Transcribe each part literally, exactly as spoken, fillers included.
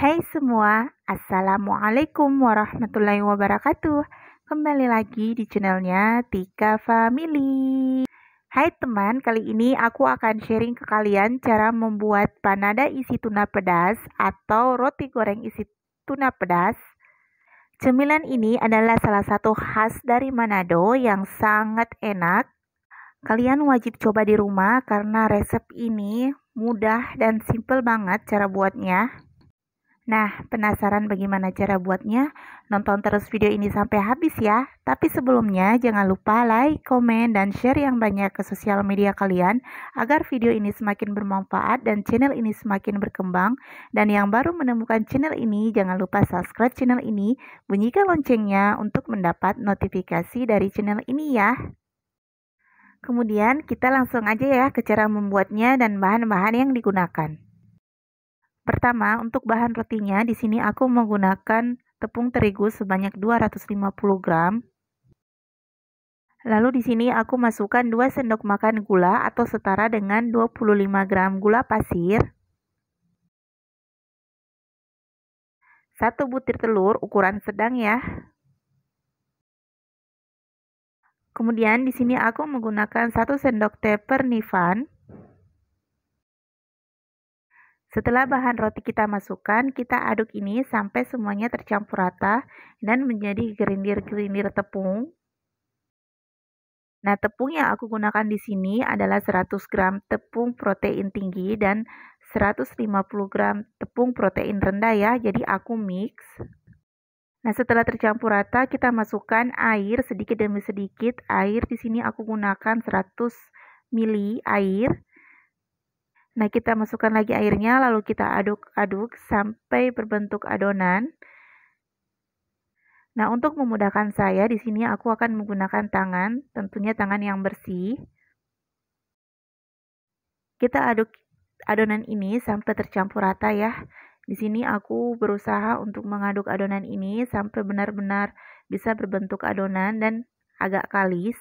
Hai semua, Assalamualaikum warahmatullahi wabarakatuh. Kembali lagi di channelnya Tika Family. Hai teman, kali ini aku akan sharing ke kalian cara membuat panada isi tuna pedas atau roti goreng isi tuna pedas. Cemilan ini adalah salah satu khas dari Manado yang sangat enak. Kalian wajib coba di rumah karena resep ini mudah dan simple banget cara buatnya. Nah, penasaran bagaimana cara buatnya? Nonton terus video ini sampai habis ya. Tapi sebelumnya jangan lupa like, komen, dan share yang banyak ke sosial media kalian agar video ini semakin bermanfaat dan channel ini semakin berkembang. Dan yang baru menemukan channel ini, jangan lupa subscribe channel ini, bunyikan loncengnya untuk mendapat notifikasi dari channel ini ya. Kemudian kita langsung aja ya ke cara membuatnya dan bahan-bahan yang digunakan. Pertama, untuk bahan rotinya di sini aku menggunakan tepung terigu sebanyak dua ratus lima puluh gram. Lalu di sini aku masukkan dua sendok makan gula atau setara dengan dua puluh lima gram gula pasir. satu butir telur ukuran sedang ya. Kemudian di sini aku menggunakan satu sendok teh pernifan. Setelah bahan roti kita masukkan, kita aduk ini sampai semuanya tercampur rata dan menjadi gerindir-gerindir tepung. Nah, tepung yang aku gunakan di sini adalah seratus gram tepung protein tinggi dan seratus lima puluh gram tepung protein rendah ya, jadi aku mix. Nah, setelah tercampur rata, kita masukkan air sedikit demi sedikit. Air di sini aku gunakan seratus mililiter air. Nah, kita masukkan lagi airnya, lalu kita aduk-aduk sampai berbentuk adonan. Nah, untuk memudahkan saya, di sini aku akan menggunakan tangan, tentunya tangan yang bersih. Kita aduk adonan ini sampai tercampur rata ya. Di sini aku berusaha untuk mengaduk adonan ini sampai benar-benar bisa berbentuk adonan dan agak kalis.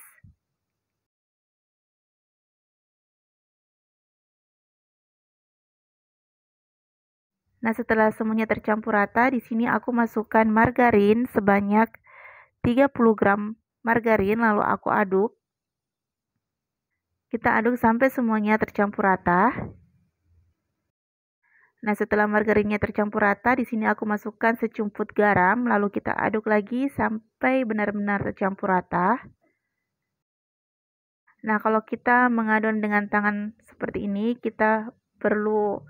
Nah, setelah semuanya tercampur rata, di sini aku masukkan margarin sebanyak tiga puluh gram margarin, lalu aku aduk. Kita aduk sampai semuanya tercampur rata. Nah, setelah margarinnya tercampur rata, di sini aku masukkan secumput garam, lalu kita aduk lagi sampai benar-benar tercampur rata. Nah, kalau kita mengadon dengan tangan seperti ini, kita perlu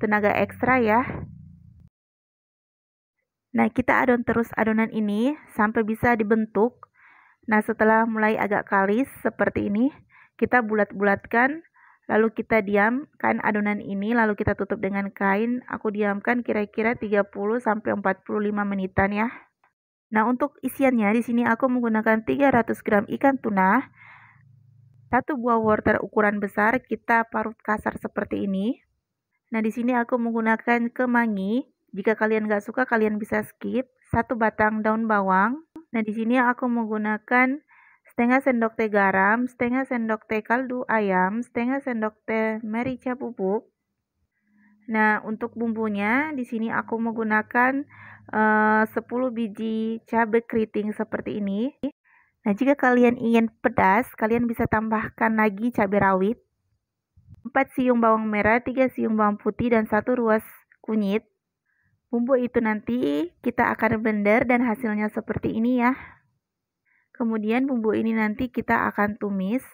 tenaga ekstra ya. Nah, kita adon terus adonan ini sampai bisa dibentuk. Nah, setelah mulai agak kalis seperti ini, kita bulat-bulatkan, lalu kita diamkan adonan ini, lalu kita tutup dengan kain. Aku diamkan kira-kira tiga puluh sampai empat puluh lima menitan ya. Nah, untuk isiannya di sini aku menggunakan tiga ratus gram ikan tuna, satu buah wortel ukuran besar, kita parut kasar seperti ini. Nah, di sini aku menggunakan kemangi. Jika kalian nggak suka, kalian bisa skip. Satu batang daun bawang. Nah, di sini aku menggunakan setengah sendok teh garam, setengah sendok teh kaldu ayam, setengah sendok teh merica bubuk. Nah, untuk bumbunya di sini aku menggunakan uh, sepuluh biji cabai keriting seperti ini. Nah, jika kalian ingin pedas, kalian bisa tambahkan lagi cabai rawit, empat siung bawang merah, tiga siung bawang putih, dan satu ruas kunyit. Bumbu itu nanti kita akan blender dan hasilnya seperti ini ya. Kemudian bumbu ini nanti kita akan tumis.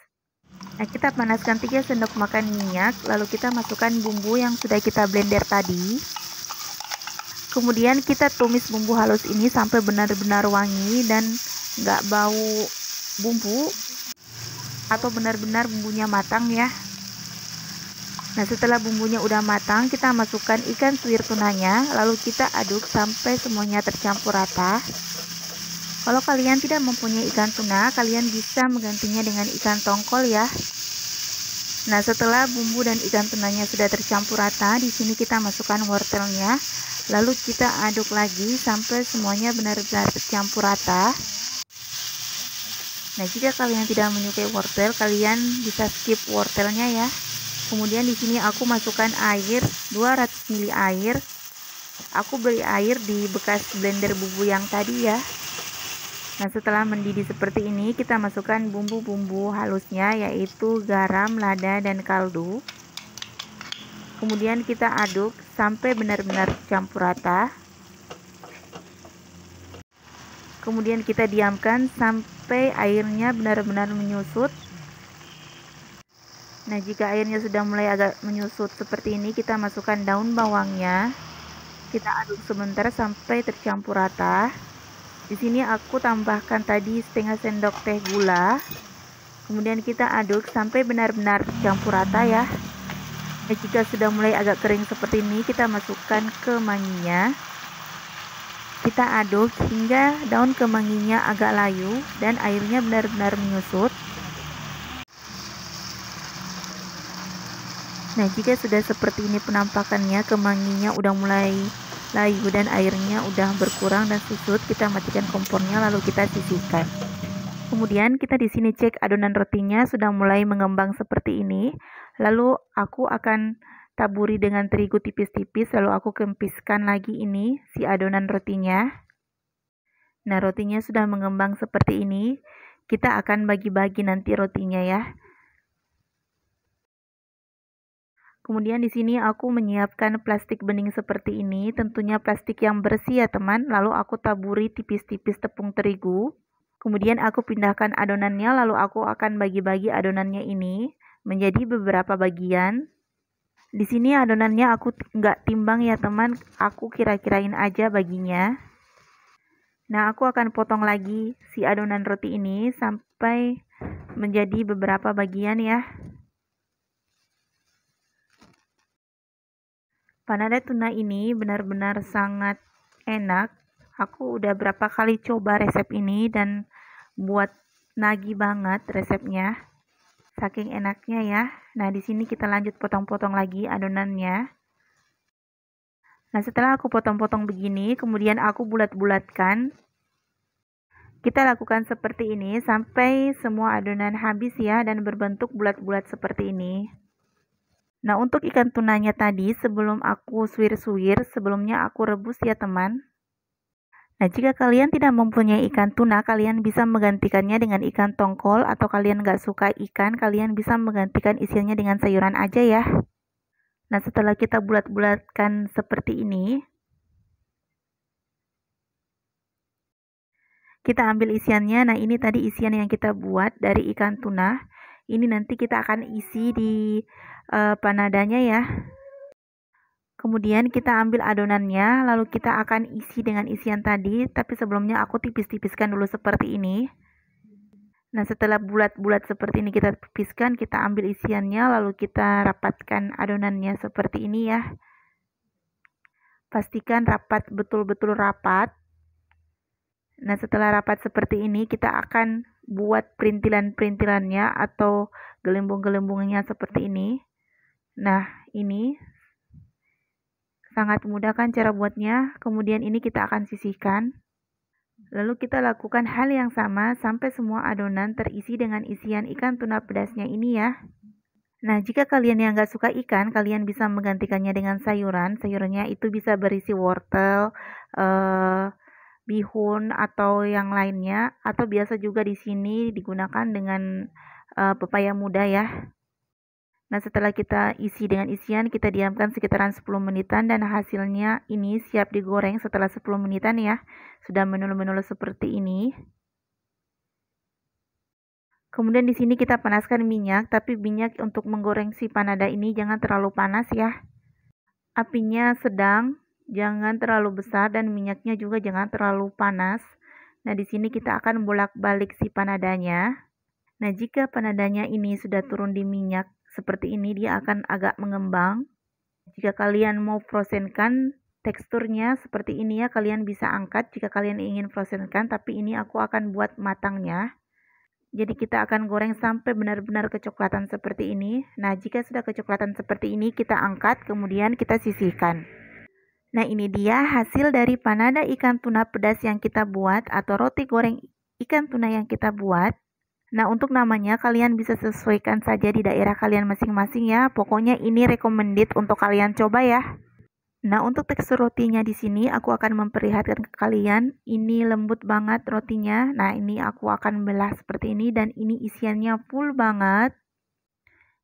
Nah, kita panaskan tiga sendok makan minyak, lalu kita masukkan bumbu yang sudah kita blender tadi. Kemudian kita tumis bumbu halus ini sampai benar-benar wangi dan nggak bau bumbu atau benar-benar bumbunya matang ya. Nah, setelah bumbunya udah matang, kita masukkan ikan suwir tunanya, lalu kita aduk sampai semuanya tercampur rata. Kalau kalian tidak mempunyai ikan tuna, kalian bisa menggantinya dengan ikan tongkol ya. Nah, setelah bumbu dan ikan tunanya sudah tercampur rata, di sini kita masukkan wortelnya, lalu kita aduk lagi sampai semuanya benar-benar tercampur rata. Nah, jika kalian tidak menyukai wortel, kalian bisa skip wortelnya ya. Kemudian di sini aku masukkan air, dua ratus mililiter air. Aku beli air di bekas blender bumbu yang tadi ya. Nah, setelah mendidih seperti ini, kita masukkan bumbu-bumbu halusnya, yaitu garam, lada, dan kaldu. Kemudian kita aduk sampai benar-benar campur rata. Kemudian kita diamkan sampai airnya benar-benar menyusut. Nah, jika airnya sudah mulai agak menyusut seperti ini, kita masukkan daun bawangnya. Kita aduk sebentar sampai tercampur rata. Di sini aku tambahkan tadi setengah sendok teh gula. Kemudian kita aduk sampai benar-benar campur rata ya. Nah, jika sudah mulai agak kering seperti ini, kita masukkan kemanginya. Kita aduk hingga daun kemanginya agak layu dan airnya benar-benar menyusut. Nah, jika sudah seperti ini penampakannya, kemanginya udah mulai layu dan airnya udah berkurang dan susut, kita matikan kompornya lalu kita sisihkan. Kemudian kita di sini cek adonan rotinya sudah mulai mengembang seperti ini. Lalu aku akan taburi dengan terigu tipis-tipis, lalu aku kempiskan lagi ini si adonan rotinya. Nah, rotinya sudah mengembang seperti ini. Kita akan bagi-bagi nanti rotinya ya. Kemudian di sini aku menyiapkan plastik bening seperti ini, tentunya plastik yang bersih ya teman. Lalu aku taburi tipis-tipis tepung terigu. Kemudian aku pindahkan adonannya, lalu aku akan bagi-bagi adonannya ini menjadi beberapa bagian. Di sini adonannya aku nggak timbang ya teman, aku kira-kirain aja baginya. Nah, aku akan potong lagi si adonan roti ini sampai menjadi beberapa bagian ya. Panada tuna ini benar-benar sangat enak. Aku udah berapa kali coba resep ini dan buat nagih banget resepnya. Saking enaknya ya. Nah, di sini kita lanjut potong-potong lagi adonannya. Nah, setelah aku potong-potong begini, kemudian aku bulat-bulatkan. Kita lakukan seperti ini sampai semua adonan habis ya dan berbentuk bulat-bulat seperti ini. Nah, untuk ikan tunanya tadi sebelum aku suwir-suwir, sebelumnya aku rebus ya teman. Nah, jika kalian tidak mempunyai ikan tuna, kalian bisa menggantikannya dengan ikan tongkol, atau kalian nggak suka ikan, kalian bisa menggantikan isiannya dengan sayuran aja ya. Nah, setelah kita bulat-bulatkan seperti ini, kita ambil isiannya. Nah, ini tadi isian yang kita buat dari ikan tuna. Ini nanti kita akan isi di uh, panadanya ya. Kemudian kita ambil adonannya, lalu kita akan isi dengan isian tadi. Tapi sebelumnya aku tipis-tipiskan dulu seperti ini. Nah, setelah bulat-bulat seperti ini kita tipiskan, kita ambil isiannya, lalu kita rapatkan adonannya seperti ini ya. Pastikan rapat, betul-betul rapat. Nah, setelah rapat seperti ini, kita akan buat perintilan-perintilannya atau gelembung-gelembungnya seperti ini. Nah, ini sangat mudah kan cara buatnya. Kemudian ini kita akan sisihkan. Lalu kita lakukan hal yang sama sampai semua adonan terisi dengan isian ikan tuna pedasnya ini ya. Nah, jika kalian yang nggak suka ikan, kalian bisa menggantikannya dengan sayuran. Sayurannya itu bisa berisi wortel, eh bihun atau yang lainnya, atau biasa juga di sini digunakan dengan uh, pepaya muda ya. Nah, setelah kita isi dengan isian, kita diamkan sekitaran sepuluh menitan dan hasilnya ini siap digoreng setelah sepuluh menitan ya. Sudah menulu-menulu seperti ini. Kemudian di sini kita panaskan minyak, tapi minyak untuk menggoreng si panada ini jangan terlalu panas ya. Apinya sedang, jangan terlalu besar, dan minyaknya juga jangan terlalu panas. Nah, di sini kita akan bolak-balik si panadanya. Nah, jika panadanya ini sudah turun di minyak seperti ini, dia akan agak mengembang. Jika kalian mau frozenkan teksturnya seperti ini ya, kalian bisa angkat jika kalian ingin frozenkan, tapi ini aku akan buat matangnya. Jadi kita akan goreng sampai benar-benar kecoklatan seperti ini. Nah, jika sudah kecoklatan seperti ini, kita angkat, kemudian kita sisihkan. Nah, ini dia hasil dari panada ikan tuna pedas yang kita buat, atau roti goreng ikan tuna yang kita buat. Nah, untuk namanya kalian bisa sesuaikan saja di daerah kalian masing-masing ya. Pokoknya ini recommended untuk kalian coba ya. Nah, untuk tekstur rotinya di sini aku akan memperlihatkan ke kalian. Ini lembut banget rotinya. Nah, ini aku akan belah seperti ini dan ini isiannya full banget.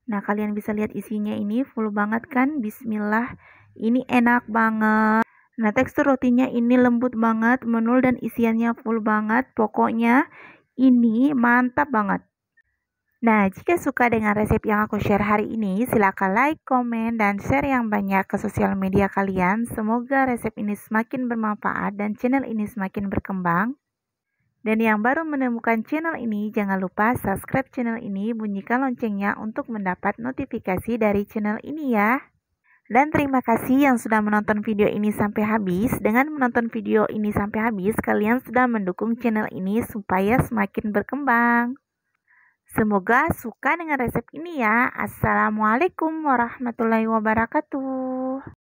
Nah, kalian bisa lihat isinya ini full banget kan? Bismillah, ini enak banget. Nah, tekstur rotinya ini lembut banget, menul dan isiannya full banget. Pokoknya ini mantap banget. Nah, jika suka dengan resep yang aku share hari ini, silakan like, komen, dan share yang banyak ke sosial media kalian. Semoga resep ini semakin bermanfaat dan channel ini semakin berkembang. Dan yang baru menemukan channel ini, jangan lupa subscribe channel ini, bunyikan loncengnya untuk mendapat notifikasi dari channel ini ya. Dan terima kasih yang sudah menonton video ini sampai habis. Dengan menonton video ini sampai habis, kalian sudah mendukung channel ini supaya semakin berkembang. Semoga suka dengan resep ini ya. Assalamualaikum warahmatullahi wabarakatuh.